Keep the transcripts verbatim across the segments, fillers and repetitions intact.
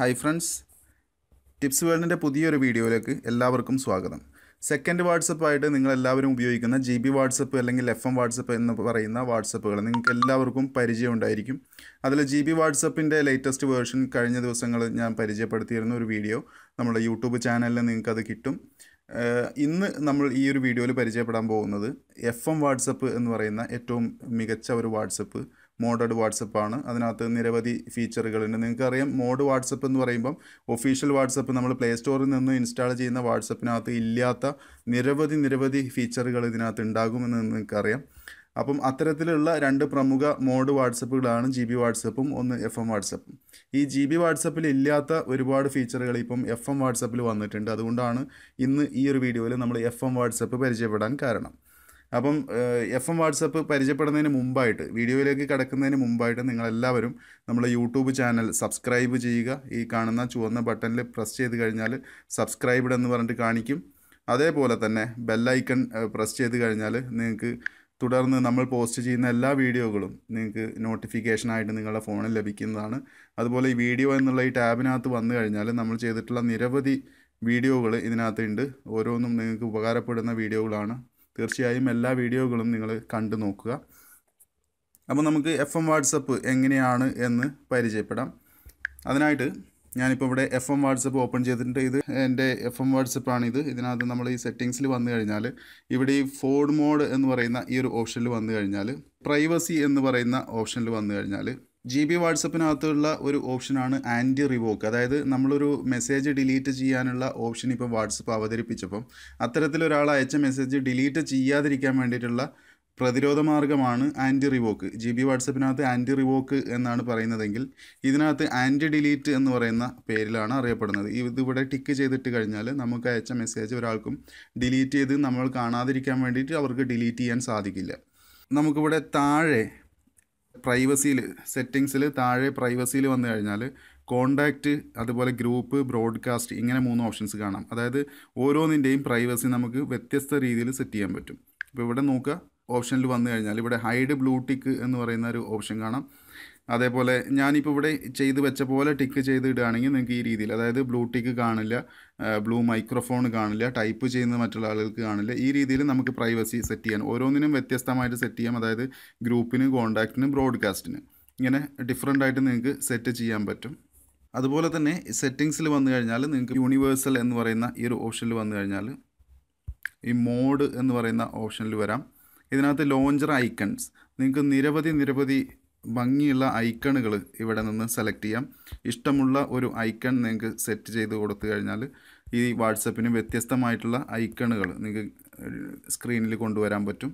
Hi friends, Tipz World ന്റെ പുതിയൊരു വീഡിയോയിലേക്ക് എല്ലാവർക്കും സ്വാഗതം. സെക്കൻഡ് വാട്സ്ആപ്പ് ആയിട്ട് നിങ്ങൾ എല്ലാവരും ഉപയോഗിക്കുന്ന ജി ബി വാട്സ്ആപ്പ് അല്ലെങ്കിൽ എഫ് എം വാട്സ്ആപ്പ് എന്ന് പറയുന്ന വാട്സ്ആപ്പുകൾ നിങ്ങൾക്ക് എല്ലാവർക്കും പരിചയം ഉണ്ടായിരിക്കും. അതിൽ ജി ബി വാട്സ്ആപ്പിന്റെ ലേറ്റസ്റ്റ് വേർഷൻ കഴിഞ്ഞ ദിവസങ്ങളിൽ ഞാൻ പരിചയപ്പെടുത്തിയിരുന്ന ഒരു വീഡിയോ നമ്മുടെ യൂട്യൂബ് ചാനലിൽ നിങ്ങൾക്ക് അത് കിട്ടും. ഇന്ന് നമ്മൾ ഈ ഒരു വീഡിയോയിൽ പരിചയപ്പെടാൻ പോകുന്നത് എഫ് എം വാട്സ്ആപ്പ് എന്ന് പറയുന്ന ഏറ്റവും മികച്ച ഒരു വാട്സ്ആപ്പ് മോഡഡ് വാട്സപ്പ് ആണ്. അതിനകത്ത് നിരവധി ഫീച്ചറുകളുണ്ട്. നിങ്ങൾക്കറിയാം, മോഡ് വാട്സപ്പ് എന്ന് പറയുമ്പം ഒഫീഷ്യൽ വാട്സപ്പ് നമ്മൾ പ്ലേ സ്റ്റോറിൽ നിന്ന് ഇൻസ്റ്റാൾ ചെയ്യുന്ന വാട്സപ്പിനകത്ത് ഇല്ലാത്ത നിരവധി നിരവധി ഫീച്ചറുകൾ ഇതിനകത്ത് ഉണ്ടാകുമെന്ന് നിങ്ങൾക്കറിയാം. അപ്പം അത്തരത്തിലുള്ള രണ്ട് പ്രമുഖ മോഡ് വാട്സപ്പുകളാണ് ജി ബി വാട്സപ്പും ഒന്ന് എഫ് എം വാട്സപ്പും. ഈ ജി ബി വാട്സപ്പിൽ ഇല്ലാത്ത ഒരുപാട് ഫീച്ചറുകൾ ഇപ്പം എഫ് എം വാട്സപ്പിൽ വന്നിട്ടുണ്ട്. അതുകൊണ്ടാണ് ഇന്ന് ഈ ഒരു വീഡിയോയിൽ നമ്മൾ എഫ് എം വാട്സപ്പ് പരിചയപ്പെടാൻ കാരണം. അപ്പം എഫ് എം വാട്സപ്പ് പരിചയപ്പെടുന്നതിന് മുമ്പായിട്ട്, വീഡിയോയിലേക്ക് കടക്കുന്നതിന് മുമ്പായിട്ട് നിങ്ങളെല്ലാവരും നമ്മളെ യൂട്യൂബ് ചാനൽ സബ്സ്ക്രൈബ് ചെയ്യുക. ഈ കാണുന്ന ചുവന്ന ബട്ടണിൽ പ്രസ് ചെയ്ത് കഴിഞ്ഞാൽ സബ്സ്ക്രൈബ്ഡ് എന്ന് പറഞ്ഞിട്ട് കാണിക്കും. അതേപോലെ തന്നെ ബെല്ലൈക്കൺ പ്രസ് ചെയ്ത് കഴിഞ്ഞാൽ നിങ്ങൾക്ക് തുടർന്ന് നമ്മൾ പോസ്റ്റ് ചെയ്യുന്ന എല്ലാ വീഡിയോകളും നിങ്ങൾക്ക് നോട്ടിഫിക്കേഷനായിട്ട് നിങ്ങളുടെ ഫോണിൽ ലഭിക്കുന്നതാണ്. അതുപോലെ ഈ വീഡിയോ എന്നുള്ള ഈ ടാബിനകത്ത് വന്നു കഴിഞ്ഞാൽ നമ്മൾ ചെയ്തിട്ടുള്ള നിരവധി വീഡിയോകൾ ഇതിനകത്തുണ്ട്. ഓരോന്നും നിങ്ങൾക്ക് ഉപകാരപ്പെടുന്ന വീഡിയോകളാണ്. തീർച്ചയായും എല്ലാ വീഡിയോകളും നിങ്ങൾ കണ്ടു നോക്കുക. അപ്പോൾ നമുക്ക് എഫ് എം വാട്സപ്പ് എങ്ങനെയാണ് എന്ന് പരിചയപ്പെടാം. അതിനായിട്ട് ഞാനിപ്പോൾ ഇവിടെ എഫ് എം വാട്സപ്പ് ഓപ്പൺ ചെയ്തിട്ടുണ്ട്. ഇത് എൻ്റെ എഫ് എം വാട്സപ്പാണിത്. ഇതിനകത്ത് നമ്മൾ ഈ സെറ്റിങ്സിൽ വന്നു കഴിഞ്ഞാൽ ഇവിടെ ഈ ഫോൺ മോഡ് എന്ന് പറയുന്ന ഈ ഒരു ഓപ്ഷനിൽ വന്നു കഴിഞ്ഞാൽ, പ്രൈവസി എന്ന് പറയുന്ന ഓപ്ഷനിൽ വന്നു കഴിഞ്ഞാൽ, ജി ബി വാട്സപ്പിനകത്തുള്ള ഒരു ഓപ്ഷനാണ് ആൻറ്റി റിവോക്ക്. അതായത് നമ്മളൊരു മെസ്സേജ് ഡിലീറ്റ് ചെയ്യാനുള്ള ഓപ്ഷൻ ഇപ്പോൾ വാട്സപ്പ് അവതരിപ്പിച്ചപ്പം അത്തരത്തിലൊരാൾ അയച്ച മെസ്സേജ് ഡിലീറ്റ് ചെയ്യാതിരിക്കാൻ വേണ്ടിയിട്ടുള്ള പ്രതിരോധ മാർഗമാണ് ആൻറ്റി റിവോക്ക്. ജി ബി വാട്സപ്പിനകത്ത് ആൻറ്റി റിവോക്ക് എന്നാണ് പറയുന്നതെങ്കിൽ ഇതിനകത്ത് ആൻറ്റി ഡിലീറ്റ് എന്ന് പറയുന്ന പേരിലാണ് അറിയപ്പെടുന്നത്. ഇതിവിടെ ടിക്ക് ചെയ്തിട്ട് കഴിഞ്ഞാൽ നമുക്ക് അയച്ച മെസ്സേജ് ഒരാൾക്കും ഡിലീറ്റ് ചെയ്ത് നമ്മൾ കാണാതിരിക്കാൻ വേണ്ടിയിട്ട് അവർക്ക് ഡിലീറ്റ് ചെയ്യാൻ സാധിക്കില്ല. നമുക്കിവിടെ താഴെ പ്രൈവസിയിൽ, സെറ്റിങ്സിൽ താഴെ പ്രൈവസിയിൽ വന്നു കഴിഞ്ഞാൽ കോണ്ടാക്റ്റ്, അതുപോലെ ഗ്രൂപ്പ്, ബ്രോഡ്കാസ്റ്റ്, ഇങ്ങനെ മൂന്ന് ഓപ്ഷൻസ് കാണാം. അതായത് ഓരോന്നിൻ്റെയും പ്രൈവസി നമുക്ക് വ്യത്യസ്ത രീതിയിൽ സെറ്റ് ചെയ്യാൻ പറ്റും. ഇപ്പോൾ ഇവിടെ നോക്കുക, ഓപ്ഷനിൽ വന്നു കഴിഞ്ഞാൽ ഇവിടെ ഹൈഡ് ബ്ലൂ ടിക്ക് എന്ന് പറയുന്ന ഒരു ഓപ്ഷൻ കാണാം. അതേപോലെ ഞാനിപ്പോൾ ഇവിടെ ചെയ്ത് വെച്ച പോലെ ടിക്ക് ചെയ്ത് ഇടുകയാണെങ്കിൽ നിങ്ങൾക്ക് ഈ രീതിയിൽ, അതായത് ബ്ലൂ ടിക്ക് കാണില്ല, ബ്ലൂ മൈക്രോഫോൺ കാണില്ല, ടൈപ്പ് ചെയ്യുന്നത് മറ്റുള്ള ആളുകൾക്ക് കാണില്ല. ഈ രീതിയിൽ നമുക്ക് പ്രൈവസി സെറ്റ് ചെയ്യാൻ, ഓരോന്നിനും വ്യത്യസ്തമായിട്ട് സെറ്റ് ചെയ്യാം. അതായത് ഗ്രൂപ്പിന്, കോണ്ടാക്റ്റിന്, ബ്രോഡ്കാസ്റ്റിന്, ഇങ്ങനെ ഡിഫറൻ്റ് ആയിട്ട് നിങ്ങൾക്ക് സെറ്റ് ചെയ്യാൻ പറ്റും. അതുപോലെ തന്നെ സെറ്റിങ്സിൽ വന്നു കഴിഞ്ഞാൽ നിങ്ങൾക്ക് യൂണിവേഴ്സൽ എന്ന് പറയുന്ന ഈ ഒരു ഓപ്ഷനിൽ വന്നു കഴിഞ്ഞാൽ ഈ മോഡ് എന്ന് പറയുന്ന ഓപ്ഷനിൽ വരാം. ഇതിനകത്ത് ലോഞ്ചർ ഐക്കൺസ്, നിങ്ങൾക്ക് നിരവധി നിരവധി ഭംഗിയുള്ള ഐക്കണുകൾ ഇവിടെ നിന്ന് സെലക്ട് ചെയ്യാം. ഇഷ്ടമുള്ള ഒരു ഐക്കൺ നിങ്ങൾക്ക് സെറ്റ് ചെയ്ത് കൊടുത്തു കഴിഞ്ഞാൽ ഈ വാട്സപ്പിന് വ്യത്യസ്തമായിട്ടുള്ള ഐക്കണുകൾ നിങ്ങൾക്ക് സ്ക്രീനിൽ കൊണ്ടുവരാൻ പറ്റും.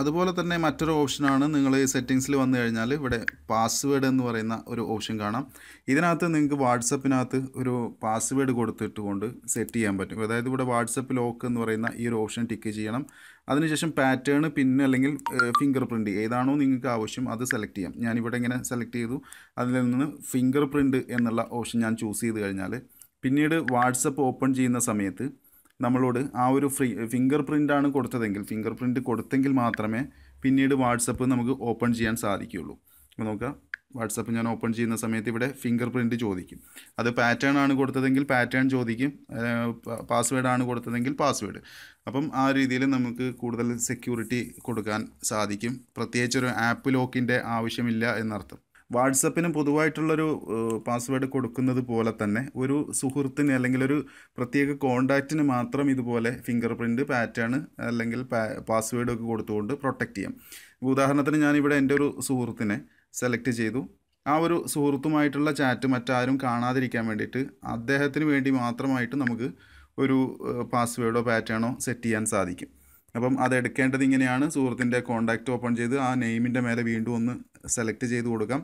അതുപോലെ തന്നെ മറ്റൊരു ഓപ്ഷനാണ്, നിങ്ങൾ സെറ്റിങ്സിൽ വന്നു കഴിഞ്ഞാൽ ഇവിടെ പാസ്വേഡ് എന്ന് പറയുന്ന ഒരു ഓപ്ഷൻ കാണാം. ഇതിനകത്ത് നിങ്ങൾക്ക് വാട്സപ്പിനകത്ത് ഒരു പാസ്വേഡ് കൊടുത്തിട്ട് കൊണ്ട് സെറ്റ് ചെയ്യാൻ പറ്റും. അതായത് ഇവിടെ വാട്സപ്പ് ലോക്ക് എന്ന് പറയുന്ന ഈ ഒരു ഓപ്ഷൻ ടിക്ക് ചെയ്യണം. അതിനുശേഷം പാറ്റേൺ, പിന്നെ അല്ലെങ്കിൽ ഫിംഗർ പ്രിൻറ്റ്, ഏതാണോ നിങ്ങൾക്ക് ആവശ്യം അത് സെലക്ട് ചെയ്യാം. ഞാനിവിടെ ഇങ്ങനെ സെലക്ട് ചെയ്തു. അതിൽ നിന്ന് ഫിംഗർ പ്രിൻറ്റ് എന്നുള്ള ഓപ്ഷൻ ഞാൻ ചൂസ് ചെയ്ത് കഴിഞ്ഞാൽ പിന്നീട് വാട്സപ്പ് ഓപ്പൺ ചെയ്യുന്ന സമയത്ത് നമ്മളോട് ആ ഒരു ഫ്രീ ഫിംഗർ പ്രിൻ്റാണ് കൊടുത്തതെങ്കിൽ, ഫിംഗർ പ്രിൻറ്റ് കൊടുത്തെങ്കിൽ മാത്രമേ പിന്നീട് വാട്സപ്പ് നമുക്ക് ഓപ്പൺ ചെയ്യാൻ സാധിക്കുകയുള്ളൂ. അപ്പോൾ നോക്കാം, വാട്സപ്പ് ഞാൻ ഓപ്പൺ ചെയ്യുന്ന സമയത്ത് ഇവിടെ ഫിംഗർ പ്രിൻറ്റ് ചോദിക്കും. അത് പാറ്റേൺ ആണ് കൊടുത്തതെങ്കിൽ പാറ്റേൺ ചോദിക്കും, പാസ്വേഡാണ് കൊടുത്തതെങ്കിൽ പാസ്വേഡ്. അപ്പം ആ രീതിയിൽ നമുക്ക് കൂടുതൽ സെക്യൂരിറ്റി കൊടുക്കാൻ സാധിക്കും. പ്രത്യേകിച്ചൊരു ആപ്പ് ലോക്കിൻ്റെ ആവശ്യമില്ല എന്നർത്ഥം. വാട്സപ്പിന് പൊതുവായിട്ടുള്ളൊരു പാസ്വേഡ് കൊടുക്കുന്നത് പോലെ തന്നെ ഒരു സുഹൃത്തിന് അല്ലെങ്കിൽ ഒരു പ്രത്യേക കോണ്ടാക്റ്റിന് മാത്രം ഇതുപോലെ ഫിംഗർ പ്രിൻറ്റ്, പാറ്റേൺ അല്ലെങ്കിൽ പാസ്വേഡൊക്കെ കൊടുത്തുകൊണ്ട് പ്രൊട്ടക്റ്റ് ചെയ്യാം. ഉദാഹരണത്തിന് ഞാനിവിടെ എൻ്റെ ഒരു സുഹൃത്തിനെ സെലക്ട് ചെയ്തു. ആ ഒരു സുഹൃത്തുമായിട്ടുള്ള ചാറ്റ് മറ്റാരും കാണാതിരിക്കാൻ വേണ്ടിയിട്ട് അദ്ദേഹത്തിന് വേണ്ടി മാത്രമായിട്ട് നമുക്ക് ഒരു പാസ്വേഡോ പാറ്റേണോ സെറ്റ് ചെയ്യാൻ സാധിക്കും. അപ്പം അതെടുക്കേണ്ടത് ഇങ്ങനെയാണ്, സുഹൃത്തിൻ്റെ കോണ്ടാക്റ്റ് ഓപ്പൺ ചെയ്ത് ആ നെയിമിൻ്റെ മേലെ വീണ്ടും ഒന്ന് സെലക്ട് ചെയ്ത് കൊടുക്കാം.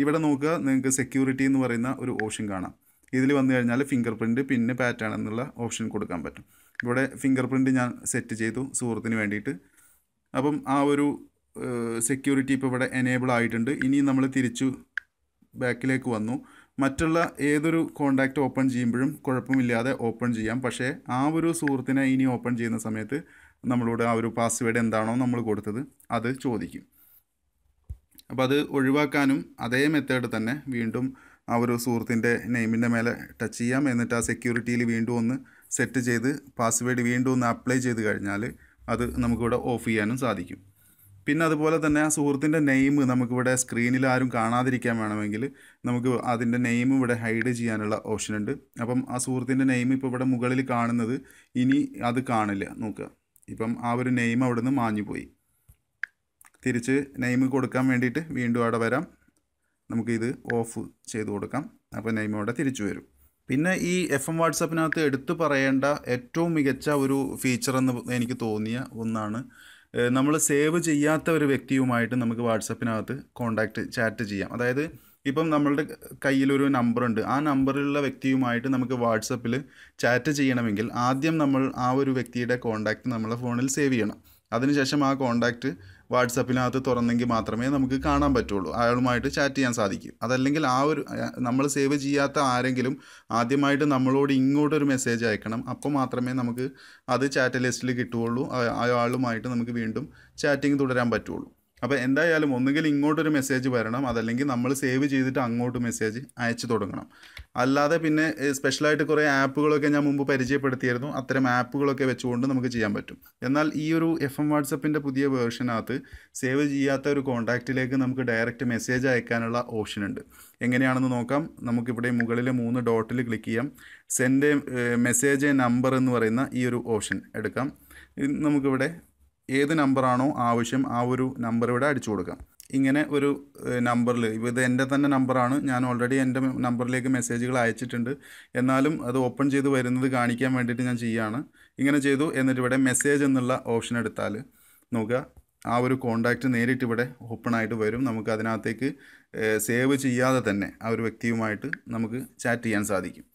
ഇവിടെ നോക്കുക, നിങ്ങൾക്ക് സെക്യൂരിറ്റി എന്ന് പറയുന്ന ഒരു ഓപ്ഷൻ കാണാം. ഇതിൽ വന്നു കഴിഞ്ഞാൽ ഫിംഗർ പ്രിൻറ്റ്, പിന്നെ പാറ്റേൺ എന്നുള്ള ഓപ്ഷൻ കൊടുക്കാൻ പറ്റും. ഇവിടെ ഫിംഗർ പ്രിൻറ്റ് ഞാൻ സെറ്റ് ചെയ്തു സുഹൃത്തിന് വേണ്ടിയിട്ട്. അപ്പം ആ ഒരു സെക്യൂരിറ്റി ഇപ്പോൾ ഇവിടെ എനേബിൾ ആയിട്ടുണ്ട്. ഇനി നമ്മൾ തിരിച്ചു ബാക്കിലേക്ക് വന്നു. മറ്റുള്ള ഏതൊരു കോണ്ടാക്റ്റ് ഓപ്പൺ ചെയ്യുമ്പോഴും കുഴപ്പമില്ലാതെ ഓപ്പൺ ചെയ്യാം. പക്ഷേ ആ ഒരു സുഹൃത്തിനെ ഇനി ഓപ്പൺ ചെയ്യുന്ന സമയത്ത് നമ്മളോട് ആ ഒരു പാസ്വേഡ് എന്താണോ നമ്മൾ കൊടുത്തത് അത് ചോദിക്കും. അപ്പോൾ അത് ഒഴിവാക്കാനും അതേ മെത്തേഡ് തന്നെ വീണ്ടും ആ ഒരു സുഹൃത്തിൻ്റെ നെയിമിൻ്റെ മേലെ ടച്ച് ചെയ്യാം. എന്നിട്ട് ആ സെക്യൂരിറ്റിയിൽ വീണ്ടും ഒന്ന് സെറ്റ് ചെയ്ത് പാസ്വേഡ് വീണ്ടും ഒന്ന് അപ്ലൈ ചെയ്ത് കഴിഞ്ഞാൽ അത് നമുക്കിവിടെ ഓഫ് ചെയ്യാനും സാധിക്കും. പിന്നെ അതുപോലെ തന്നെ ആ സുഹൃത്തിൻ്റെ നെയിം നമുക്കിവിടെ സ്ക്രീനിൽ ആരും കാണാതിരിക്കാൻ വേണമെങ്കിൽ നമുക്ക് അതിൻ്റെ നെയിം ഇവിടെ ഹൈഡ് ചെയ്യാനുള്ള ഓപ്ഷൻ ഉണ്ട്. അപ്പം ആ സുഹൃത്തിൻ്റെ നെയിം ഇപ്പോൾ ഇവിടെ മുകളിൽ കാണുന്നത് ഇനി അത് കാണില്ല. നോക്കുക, ഇപ്പം ആ ഒരു നെയിം അവിടെ നിന്ന് മാഞ്ഞു പോയി. തിരിച്ച് നെയിം കൊടുക്കാൻ വേണ്ടിയിട്ട് വീണ്ടും അവിടെ വരാം, നമുക്കിത് ഓഫ് ചെയ്ത് കൊടുക്കാം. അപ്പോൾ നെയിം അവിടെ തിരിച്ചു വരും. പിന്നെ ഈ എഫ് എം വാട്സാപ്പിനകത്ത് എടുത്തു പറയേണ്ട ഏറ്റവും മികച്ച ഒരു ഫീച്ചർ എന്ന് എനിക്ക് തോന്നിയ ഒന്നാണ്, നമ്മൾ സേവ് ചെയ്യാത്ത ഒരു വ്യക്തിയുമായിട്ട് നമുക്ക് വാട്സാപ്പിനകത്ത് കോൺടാക്റ്റ് ചാറ്റ് ചെയ്യാം. അതായത് ഇപ്പം നമ്മളുടെ കയ്യിലൊരു നമ്പറുണ്ട്, ആ നമ്പറിലുള്ള വ്യക്തിയുമായിട്ട് നമുക്ക് വാട്സപ്പിൽ ചാറ്റ് ചെയ്യണമെങ്കിൽ ആദ്യം നമ്മൾ ആ ഒരു വ്യക്തിയുടെ കോൺടാക്റ്റ് നമ്മളെ ഫോണിൽ സേവ് ചെയ്യണം. അതിനുശേഷം ആ കോൺടാക്റ്റ് വാട്സാപ്പിനകത്ത് തുറന്നെങ്കിൽ മാത്രമേ നമുക്ക് കാണാൻ പറ്റുള്ളൂ, അയാളുമായിട്ട് ചാറ്റ് ചെയ്യാൻ സാധിക്കും. അതല്ലെങ്കിൽ ആ ഒരു നമ്മൾ സേവ് ചെയ്യാത്ത ആരെങ്കിലും ആദ്യമായിട്ട് നമ്മളോട് ഇങ്ങോട്ടൊരു മെസ്സേജ് അയക്കണം, അപ്പോൾ മാത്രമേ നമുക്ക് അത് ചാറ്റ് ലിസ്റ്റിൽ കിട്ടുകയുള്ളൂ, അയാളുമായിട്ട് നമുക്ക് വീണ്ടും ചാറ്റിംഗ് തുടരാൻ പറ്റുള്ളൂ. അപ്പോൾ എന്തായാലും ഒന്നുകിൽ ഇങ്ങോട്ടൊരു മെസ്സേജ് വരണം, അതല്ലെങ്കിൽ നമ്മൾ സേവ് ചെയ്തിട്ട് അങ്ങോട്ട് മെസ്സേജ് അയച്ചു തുടങ്ങണം. അല്ലാതെ പിന്നെ സ്പെഷ്യലായിട്ട് കുറേ ആപ്പുകളൊക്കെ ഞാൻ മുമ്പ് പരിചയപ്പെടുത്തിയിരുന്നു, അത്തരം ആപ്പുകളൊക്കെ വെച്ചുകൊണ്ട് നമുക്ക് ചെയ്യാൻ പറ്റും. എന്നാൽ ഈ ഒരു എഫ് എം വാട്സപ്പിൻ്റെ പുതിയ വേർഷനകത്ത് സേവ് ചെയ്യാത്ത ഒരു കോൺടാക്റ്റിലേക്ക് നമുക്ക് ഡയറക്റ്റ് മെസ്സേജ് അയക്കാനുള്ള ഓപ്ഷൻ ഉണ്ട്. എങ്ങനെയാണെന്ന് നോക്കാം. നമുക്കിവിടെ മുകളിലെ മൂന്ന് ഡോട്ടിൽ ക്ലിക്ക് ചെയ്യാം. സെൻഡ് മെസ്സേജ് നമ്പർ എന്ന് പറയുന്ന ഈ ഒരു ഓപ്ഷൻ എടുക്കാം. നമുക്കിവിടെ ഏത് നമ്പറാണോ ആവശ്യം ആ ഒരു നമ്പർ ഇവിടെ അടിച്ചു കൊടുക്കാം. ഇങ്ങനെ ഒരു നമ്പറിൽ, ഇത് എൻ്റെ തന്നെ നമ്പറാണ്, ഞാൻ ഓൾറെഡി എൻ്റെ നമ്പറിലേക്ക് മെസ്സേജുകൾ അയച്ചിട്ടുണ്ട്, എന്നാലും അത് ഓപ്പൺ ചെയ്ത് വരുന്നത് കാണിക്കാൻ വേണ്ടിയിട്ട് ഞാൻ ചെയ്യുകയാണ്. ഇങ്ങനെ ചെയ്തു. എന്നിട്ട് ഇവിടെ മെസ്സേജ് എന്നുള്ള ഓപ്ഷൻ എടുത്താൽ നോക്കുക, ആ ഒരു കോൺടാക്റ്റ് നേരിട്ട് ഇവിടെ ഓപ്പൺ ആയിട്ട് വരും. നമുക്ക് അതിനകത്തേക്ക് സേവ് ചെയ്യാതെ തന്നെ ആ ഒരു വ്യക്തിയുമായിട്ട് നമുക്ക് ചാറ്റ് ചെയ്യാൻ സാധിക്കും.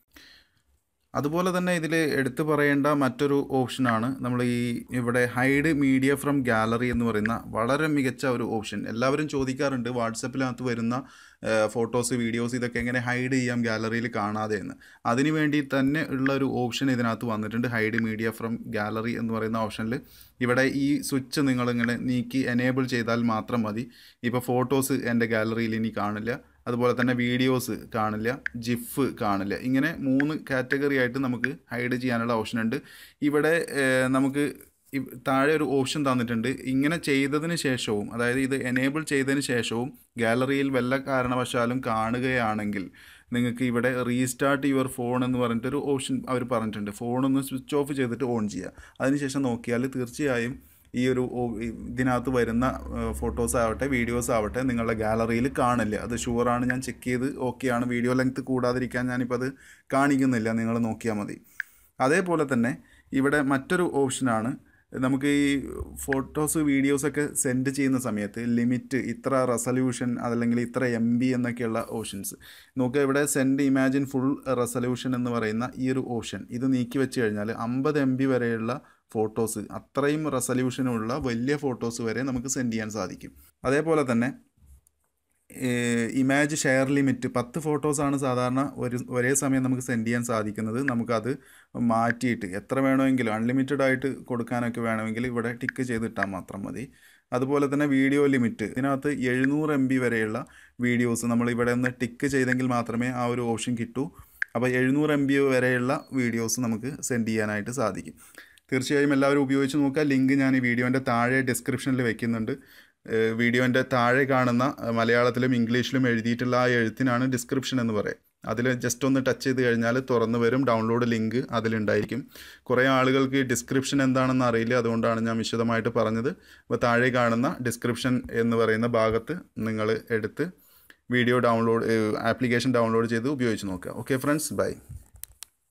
അതുപോലെ തന്നെ ഇതിൽ എടുത്തു പറയേണ്ട മറ്റൊരു ഓപ്ഷനാണ് നമ്മൾ ഈ ഇവിടെ ഹൈഡ് മീഡിയ ഫ്രം ഗാലറി എന്ന് പറയുന്ന വളരെ മികച്ച ഒരു ഓപ്ഷൻ. എല്ലാവരും ചോദിക്കാറുണ്ട് വാട്സപ്പിനകത്ത് വരുന്ന ഫോട്ടോസ് വീഡിയോസ് ഇതൊക്കെ എങ്ങനെ ഹൈഡ് ചെയ്യാം ഗാലറിയിൽ കാണാതെ എന്ന്. അതിനു വേണ്ടി തന്നെ ഉള്ള ഒരു ഓപ്ഷൻ ഇതിനകത്ത് വന്നിട്ടുണ്ട്, ഹൈഡ് മീഡിയ ഫ്രം ഗാലറി എന്ന് പറയുന്ന ഓപ്ഷനിൽ. ഇവിടെ ഈ സ്വിച്ച് നിങ്ങളിങ്ങനെ നീക്കി എനേബിൾ ചെയ്താൽ മാത്രം മതി. ഇപ്പോൾ ഫോട്ടോസ് എൻ്റെ ഗാലറിയിൽ ഇനി കാണില്ല, അതുപോലെ തന്നെ വീഡിയോസ് കാണില്ല, ജിഫ് കാണില്ല. ഇങ്ങനെ മൂന്ന് കാറ്റഗറി ആയിട്ട് നമുക്ക് ഹൈഡ് ചെയ്യാനുള്ള ഓപ്ഷൻ ഉണ്ട്. ഇവിടെ നമുക്ക് താഴെ ഒരു ഓപ്ഷൻ തന്നിട്ടുണ്ട്, ഇങ്ങനെ ചെയ്തതിന് ശേഷവും, അതായത് ഇത് എനേബിൾ ചെയ്തതിന് ശേഷവും ഗാലറിയിൽ വല്ല കാരണവശാലും കാണുകയാണെങ്കിൽ നിങ്ങൾക്ക് ഇവിടെ റീസ്റ്റാർട്ട് യുവർ ഫോൺ എന്ന് പറഞ്ഞിട്ടൊരു ഓപ്ഷൻ അവർ പറഞ്ഞിട്ടുണ്ട്. ഫോണൊന്ന് സ്വിച്ച് ഓഫ് ചെയ്തിട്ട് ഓൺ ചെയ്യുക. അതിനുശേഷം നോക്കിയാൽ തീർച്ചയായും ഈ ഒരു ഇതിനകത്ത് വരുന്ന ഫോട്ടോസ് ആവട്ടെ വീഡിയോസ് ആവട്ടെ നിങ്ങളുടെ ഗാലറിയിൽ കാണില്ല. അത് ഷുവറാണ്, ഞാൻ ചെക്ക് ചെയ്ത് ഓക്കെയാണ്. വീഡിയോ ലെങ്ത്ത് കൂടാതിരിക്കാൻ ഞാനിപ്പോൾ അത് കാണിക്കുന്നില്ല, നിങ്ങൾ നോക്കിയാൽ മതി. അതേപോലെ തന്നെ ഇവിടെ മറ്റൊരു ഓപ്ഷനാണ്, നമുക്ക് ഈ ഫോട്ടോസ് വീഡിയോസൊക്കെ സെൻഡ് ചെയ്യുന്ന സമയത്ത് ലിമിറ്റ് ഇത്ര റെസൊല്യൂഷൻ അതല്ലെങ്കിൽ ഇത്ര എം ബി എന്നൊക്കെയുള്ള ഓപ്ഷൻസ് നോക്കുക. ഇവിടെ സെൻഡ് ഇമാജിൻ ഫുൾ റെസൊല്യൂഷൻ എന്ന് പറയുന്ന ഈ ഒരു ഓപ്ഷൻ ഇത് നീക്കി വെച്ച് കഴിഞ്ഞാൽ അമ്പത് എം ബി വരെയുള്ള ഫോട്ടോസ്, അത്രയും റെസൊല്യൂഷനുള്ള വലിയ ഫോട്ടോസ് വരെ നമുക്ക് സെൻഡ് ചെയ്യാൻ സാധിക്കും. അതേപോലെ തന്നെ ഇമേജ് ഷെയർ ലിമിറ്റ് പത്ത് ഫോട്ടോസാണ് സാധാരണ ഒരു ഒരേ സമയം നമുക്ക് സെൻഡ് ചെയ്യാൻ സാധിക്കുന്നത്. നമുക്കത് മാറ്റിയിട്ട് എത്ര വേണമെങ്കിലും അൺലിമിറ്റഡ് ആയിട്ട് കൊടുക്കാനൊക്കെ വേണമെങ്കിൽ ഇവിടെ ടിക്ക് ചെയ്തിട്ടാൽ മാത്രം മതി. അതുപോലെ തന്നെ വീഡിയോ ലിമിറ്റ്, ഇതിനകത്ത് എഴുന്നൂറ് എം ബി വരെയുള്ള വീഡിയോസ് നമ്മൾ ഇവിടെ ഒന്ന് ടിക്ക് ചെയ്തെങ്കിൽ മാത്രമേ ആ ഒരു ഓപ്ഷൻ കിട്ടൂ. അപ്പോൾ എഴുന്നൂറ് എം ബി വരെയുള്ള വീഡിയോസ് നമുക്ക് സെൻഡ് ചെയ്യാനായിട്ട് സാധിക്കും. തീർച്ചയായും എല്ലാവരും ഉപയോഗിച്ച് നോക്കുക. ലിങ്ക് ഞാൻ ഈ വീഡിയോൻ്റെ താഴെ ഡിസ്ക്രിപ്ഷനിൽ വയ്ക്കുന്നുണ്ട്. വീഡിയോൻ്റെ താഴെ കാണുന്ന മലയാളത്തിലും ഇംഗ്ലീഷിലും എഴുതിയിട്ടുള്ള ആ എഴുത്തിനാണ് ഡിസ്ക്രിപ്ഷൻ എന്ന് പറയുക. അതിൽ ജസ്റ്റ് ഒന്ന് ടച്ച് ചെയ്ത് കഴിഞ്ഞാൽ തുറന്നു വരും, ഡൗൺലോഡ് ലിങ്ക് അതിലുണ്ടായിരിക്കും. കുറേ ആളുകൾക്ക് ഡിസ്ക്രിപ്ഷൻ എന്താണെന്ന് അറിയില്ല, അതുകൊണ്ടാണ് ഞാൻ വിശദമായിട്ട് പറഞ്ഞത്. അപ്പോൾ താഴെ കാണുന്ന ഡിസ്ക്രിപ്ഷൻ എന്ന് പറയുന്ന ഭാഗത്ത് നിങ്ങൾ എടുത്ത് വീഡിയോ ഡൗൺലോഡ് ആപ്ലിക്കേഷൻ ഡൗൺലോഡ് ചെയ്ത് ഉപയോഗിച്ച് നോക്കുക. Okay friends, by.